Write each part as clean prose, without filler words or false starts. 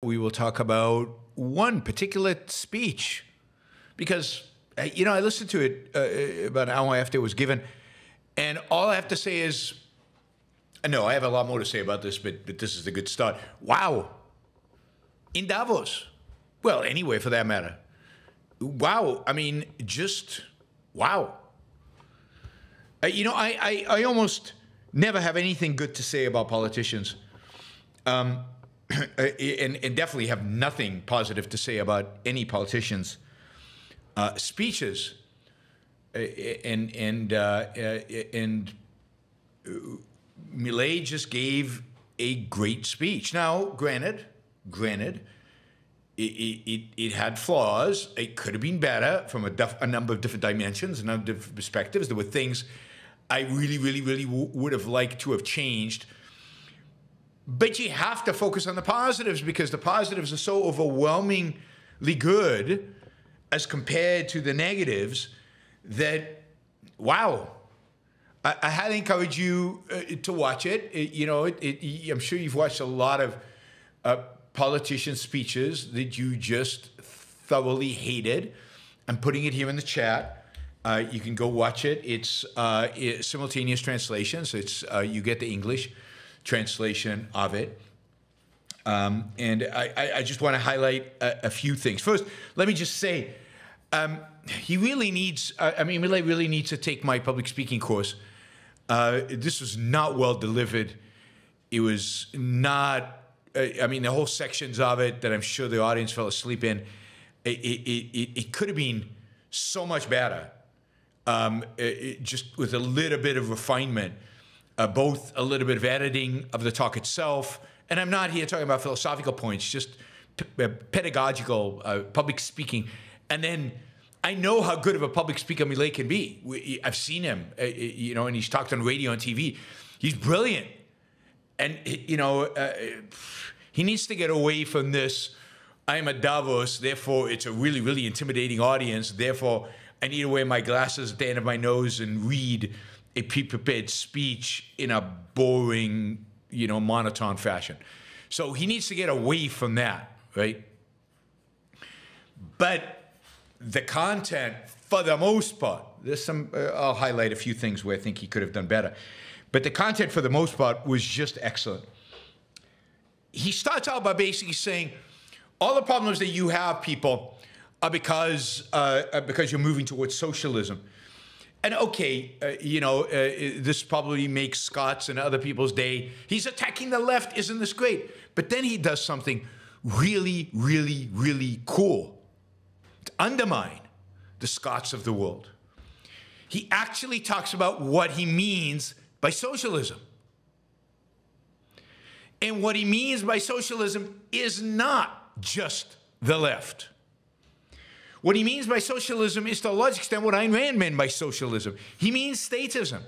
We will talk about one particular speech because, you know, I listened to it about an hour after it was given, and all I have to say is, no, I have a lot more to say about this, but this is a good start. Wow. In Davos. Well, anyway, for that matter. Wow. I mean, just wow. You know, I almost never have anything good to say about politicians. And definitely have nothing positive to say about any politicians' speeches, and Milei just gave a great speech. Now, granted, it had flaws. It could have been better from a number of different dimensions, a number of different perspectives. There were things I really would have liked to have changed. But you have to focus on the positives because the positives are so overwhelmingly good as compared to the negatives that, wow. I highly encourage you to watch it. I'm sure you've watched a lot of politician speeches that you just thoroughly hated. I'm putting it here in the chat. You can go watch it. It's simultaneous translations. You get the English translation of it. And I just want to highlight a few things. First, let me just say, he really needs, Milei really needs to take my public speaking course. This was not well delivered. It was not, the whole sections of it that I'm sure the audience fell asleep in, it could have been so much better, just with a little bit of refinement. Both a little bit of editing of the talk itself, and I'm not here talking about philosophical points, just pedagogical, public speaking. And then I know how good of a public speaker Milei can be. I've seen him, and he's talked on radio and TV. He's brilliant. And, he needs to get away from this, I'm at Davos, therefore it's a really intimidating audience, therefore I need to wear my glasses at the end of my nose and read a pre-prepared speech in a boring, monotone fashion. So he needs to get away from that, right? But the content, for the most part, there's some, I'll highlight a few things where I think he could have done better. But the content, for the most part, was just excellent. He starts out by basically saying, all the problems that you have, people, are because you're moving towards socialism. And okay, this probably makes Scott's and other people's day. He's attacking the left, isn't this great? But then he does something really cool to undermine the Scots of the world. He actually talks about what he means by socialism. And what he means by socialism is not just the left. What he means by socialism is to a large extent what Ayn Rand meant by socialism. He means statism.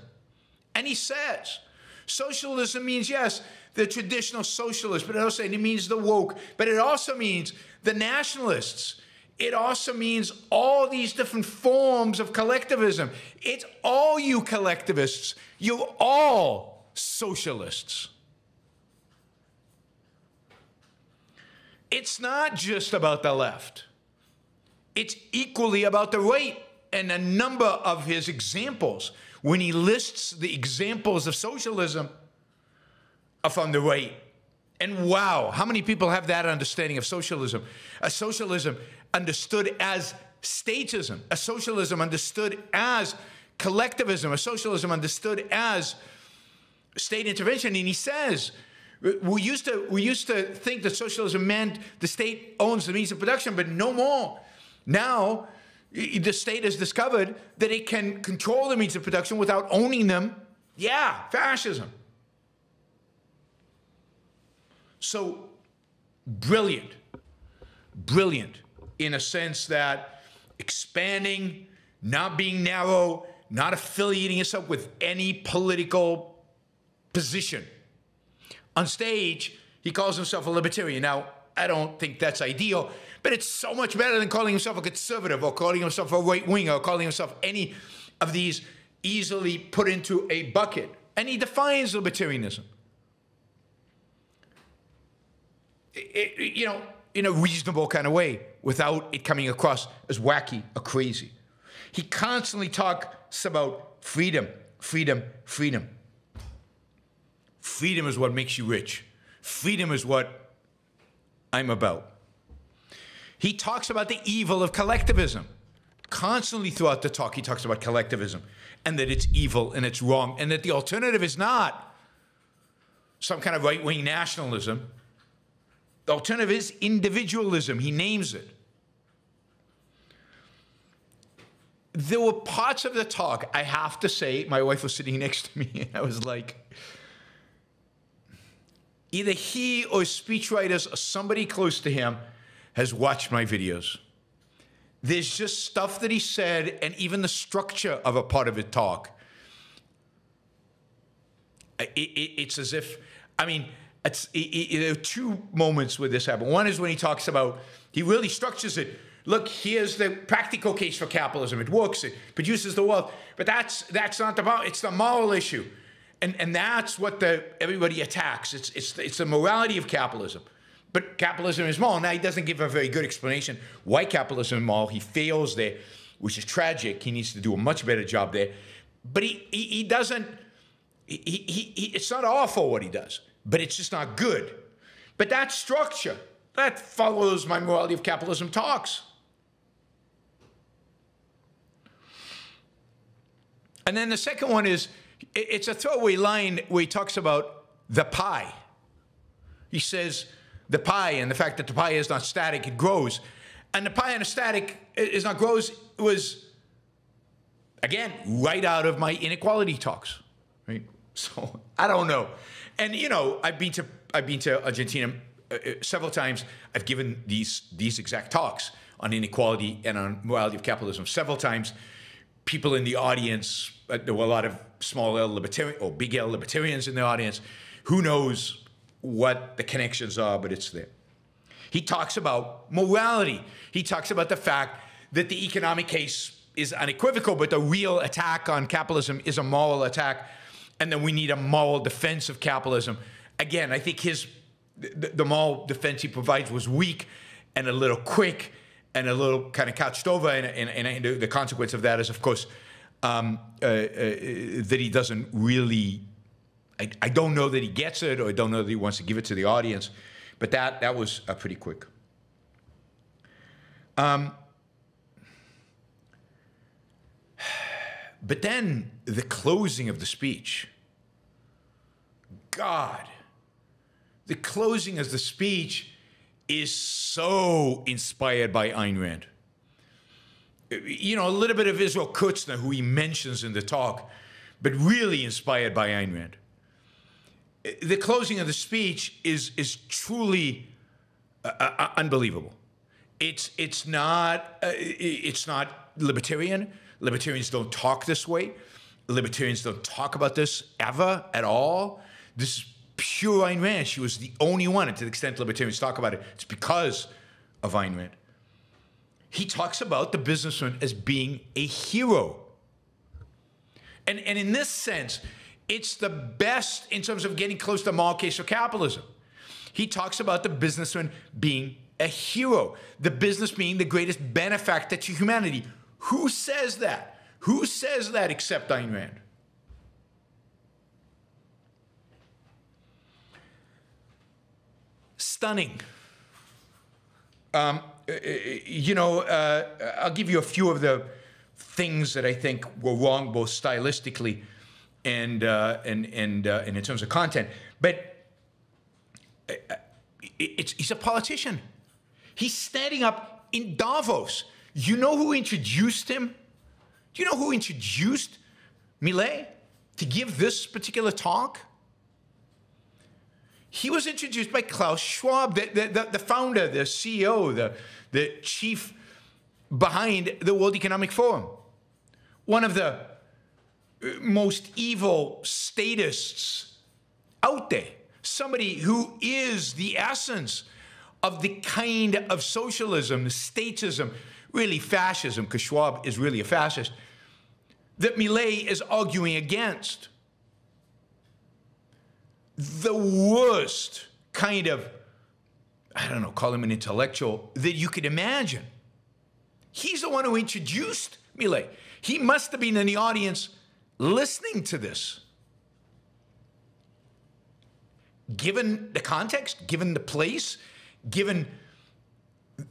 And he says, socialism means, yes, the traditional socialists, but it means the woke, but it also means the nationalists. It also means all these different forms of collectivism. It's all you collectivists. You're all socialists. It's not just about the left. It's equally about the right, and a number of his examples, when he lists the examples of socialism, are from the right. And wow, how many people have that understanding of socialism? A socialism understood as statism, a socialism understood as collectivism, a socialism understood as state intervention. And he says, we used to think that socialism meant the state owns the means of production, but no more. Now, the state has discovered that it can control the means of production without owning them. Yeah, fascism. So, brilliant in a sense that expanding, not being narrow, not affiliating yourself with any political position. On stage, he calls himself a libertarian. Now, I don't think that's ideal, but it's so much better than calling himself a conservative or calling himself a right-winger or calling himself any of these easily put into a bucket. And he defines libertarianism. you know, in a reasonable kind of way without it coming across as wacky or crazy. He constantly talks about freedom, freedom, freedom. Freedom is what makes you rich. Freedom is what I'm about. He talks about the evil of collectivism. Constantly throughout the talk, he talks about collectivism and that it's evil and it's wrong and that the alternative is not some kind of right-wing nationalism. The alternative is individualism. He names it. There were parts of the talk, I have to say, my wife was sitting next to me and I was like, either he or speechwriters or somebody close to him has watched my videos. There's just stuff that he said and even the structure of a part of his talk. It's as if, I mean, there are two moments where this happened. One is when he talks about, he really structures it. Look, here's the practical case for capitalism. It works, it produces the wealth. But that's not the problem, it's the moral issue. And that's what everybody attacks. It's the morality of capitalism. But capitalism is moral. Now, he doesn't give a very good explanation why capitalism is moral. He fails there, which is tragic. He needs to do a much better job there. But he doesn't, it's not awful what he does, but it's just not good. But that structure, that follows my morality of capitalism talks. And then the second one is, it's a throwaway line where he talks about the pie. He says, the pie and the fact that the pie is not static, it grows. And the pie and the static is not grows was, again, right out of my inequality talks, right? So I don't know. And, you know, I've been to Argentina several times. I've given these exact talks on inequality and on morality of capitalism several times. People in the audience, there were a lot of small L libertarian or big L libertarians in the audience. Who knows what the connections are, but it's there. He talks about morality. He talks about the fact that the economic case is unequivocal, but the real attack on capitalism is a moral attack, and then we need a moral defense of capitalism. Again, I think the moral defense he provides was weak and a little quick and a little kind of couched over, and the consequence of that is, of course, that he doesn't really, I don't know that he gets it, or I don't know that he wants to give it to the audience, but that was pretty quick. But then the closing of the speech, God, the closing of the speech is so inspired by Ayn Rand. You know, a little bit of Israel Kuznets, who he mentions in the talk, but really inspired by Ayn Rand. The closing of the speech is truly unbelievable. It's not libertarian. Libertarians don't talk this way. Libertarians don't talk about this ever at all. This is pure Ayn Rand. She was the only one, and to the extent libertarians talk about it, it's because of Ayn Rand. He talks about the businessman as being a hero. And in this sense, it's the best in terms of getting close to the moral case of capitalism. He talks about the businessman being a hero, the business being the greatest benefactor to humanity. Who says that? Who says that except Ayn Rand? Stunning. You know, I'll give you a few of the things that I think were wrong, both stylistically and in terms of content, but he's a politician. He's standing up in Davos. You know who introduced him? Do you know who introduced Milei to give this particular talk? He was introduced by Klaus Schwab, the founder, the CEO, the chief behind the World Economic Forum, one of the most evil statists out there, somebody who is the essence of the kind of socialism, statism, really fascism, because Schwab is really a fascist, that Milei is arguing against. The worst kind of I don't know, call him an intellectual, that you could imagine. He's the one who introduced Milei. He must have been in the audience listening to this. Given the context, given the place, given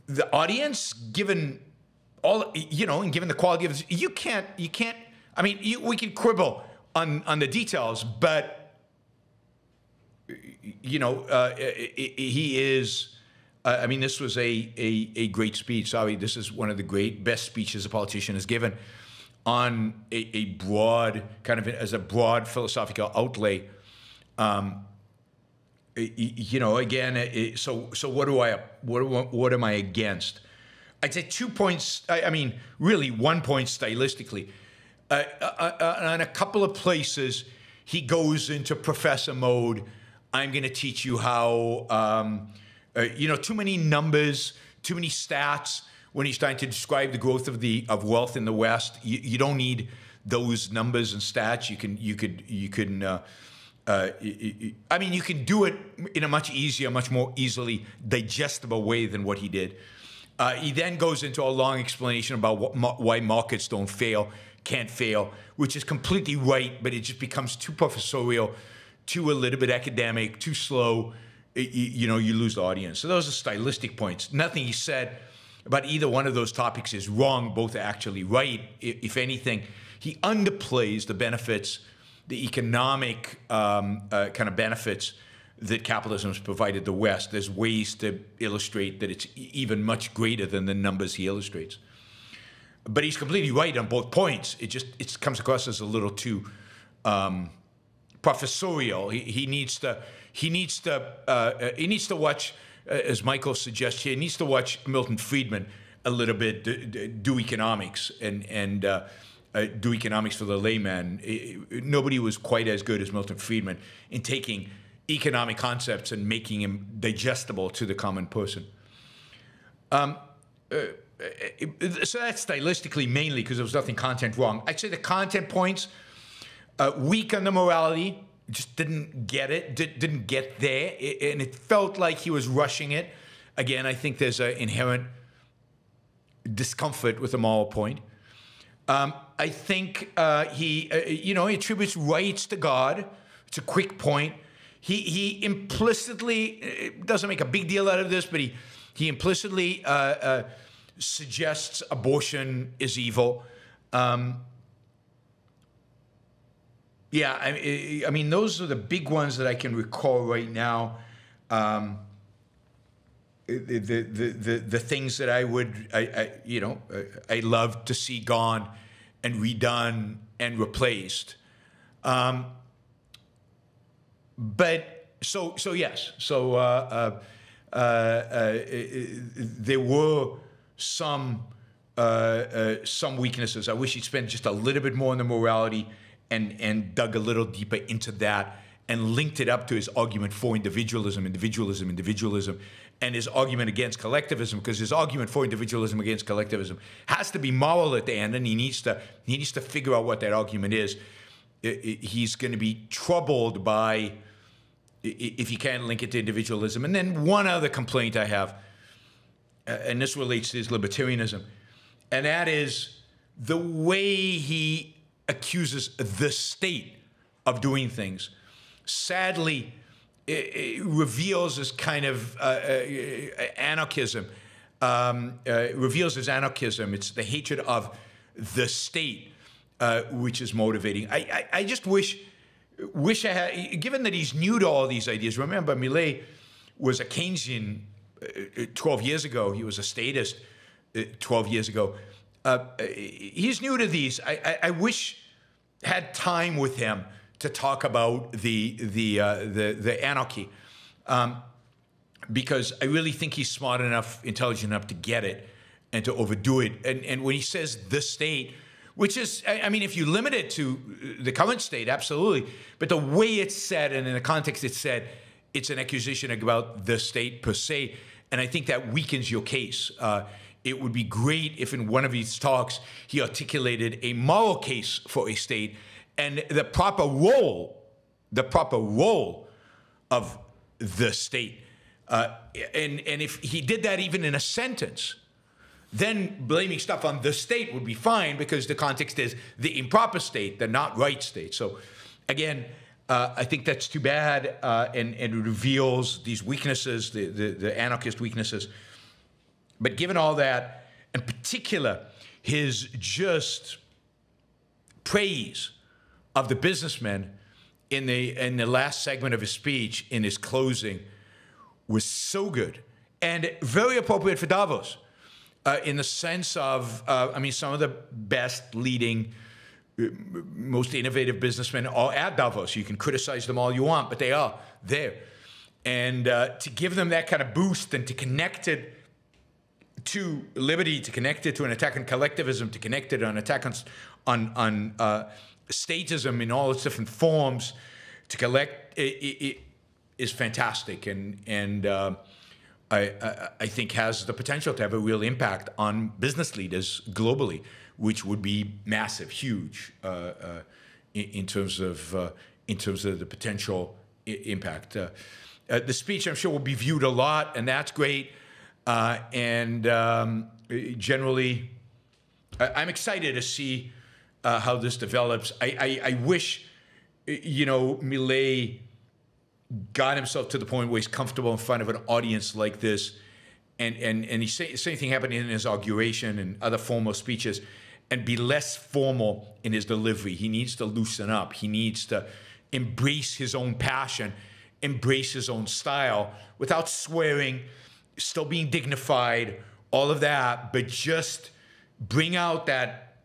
the audience, given all, you know, and given the quality of this, you can't, I mean, we can quibble on the details, but you know, he is, I mean, this was a great speech. Sorry, this is one of the best speeches a politician has given on a broad, kind of as a broad philosophical outlay. You know, again, so what am I against? I'd say 2 points, I mean, really 1 point stylistically. On a couple of places, he goes into professor mode. I'm going to teach you how, you know, too many numbers, too many stats when he's trying to describe the growth of wealth in the West. You don't need those numbers and stats. You can do it in a much easier, much more easily digestible way than what he did. He then goes into a long explanation about why markets don't fail, can't fail, which is completely right, but it just becomes too professorial, too a little bit academic, too slow. You know, you lose the audience. So those are stylistic points. Nothing he said about either one of those topics is wrong. Both are actually right. If anything, he underplays the benefits, the economic kind of benefits that capitalism has provided the West. There's ways to illustrate that it's even much greater than the numbers he illustrates. But he's completely right on both points. It comes across as a little too professorial. He needs to watch, as Michael suggests here, he needs to watch Milton Friedman a little bit, do economics and do economics for the layman. Nobody was quite as good as Milton Friedman in taking economic concepts and making them digestible to the common person. So that's stylistically mainly because there was nothing content wrong. I'd say the content points. Weak on the morality, just didn't get it, didn't get there, and it felt like he was rushing it. Again, I think there's an inherent discomfort with the moral point. I think he attributes rights to God. It's a quick point. He implicitly doesn't make a big deal out of this, but he implicitly suggests abortion is evil. Yeah, I mean, those are the big ones that I can recall right now. The things that I would, I love to see gone and redone and replaced. There were some weaknesses. I wish he'd spent just a little bit more on the morality and dug a little deeper into that and linked it up to his argument for individualism, and his argument against collectivism, because his argument for individualism against collectivism has to be moral at the end, and he needs to figure out what that argument is. He's going to be troubled by if he can't link it to individualism. And then one other complaint I have, and this relates to his libertarianism, and that is the way he accuses the state of doing things. Sadly, it reveals this kind of anarchism. Reveals his anarchism. It's the hatred of the state which is motivating. I just wish I had, given that he's new to all these ideas. Remember, Milei was a Keynesian 12 years ago. He was a statist 12 years ago. He's new to these. I wish had time with him to talk about the anarchy, because I really think he's smart enough, intelligent enough to get it and to overdo it. And when he says the state, which is, I mean, if you limit it to the current state, absolutely. But the way it's said and in the context it's said, it's an accusation about the state per se. And I think that weakens your case. It would be great if in one of these talks he articulated a moral case for a state and the proper role of the state. And if he did that even in a sentence, then blaming stuff on the state would be fine, because the context is the improper state, the not right state. So again, I think that's too bad, and it reveals these weaknesses, the anarchist weaknesses. But given all that, in particular, his just praise of the businessmen in the last segment of his speech, in his closing, was so good and very appropriate for Davos. In the sense of, I mean, some of the best leading, most innovative businessmen are at Davos. You can criticize them all you want, but they are there. And to give them that kind of boost, and to connect it to liberty, to connect it to an attack on collectivism, to connect it to an attack on statism in all its different forms, to collect, it is fantastic. And I think has the potential to have a real impact on business leaders globally, which would be massive, huge in terms of the potential impact. The speech, I'm sure, will be viewed a lot, and that's great. Generally, I'm excited to see how this develops. I wish, you know, Milei got himself to the point where he's comfortable in front of an audience like this. And the same thing happened in his inauguration and other formal speeches, and be less formal in his delivery. He needs to loosen up. He needs to embrace his own passion, embrace his own style, without swearing, still being dignified, all of that, but just bring out that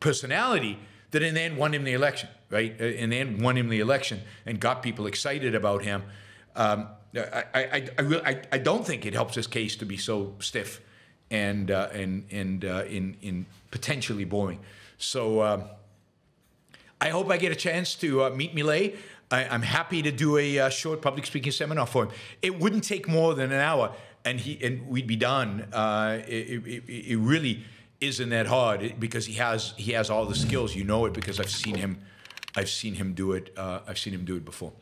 personality that in the end won him the election. Right? And then won him the election and got people excited about him. I don't think it helps his case to be so stiff and potentially boring. So I hope I get a chance to meet Milei. I'm happy to do a short public speaking seminar for him. It wouldn't take more than an hour, and we'd be done. It really isn't that hard, because he has all the skills. You know it, because I've seen him do it before.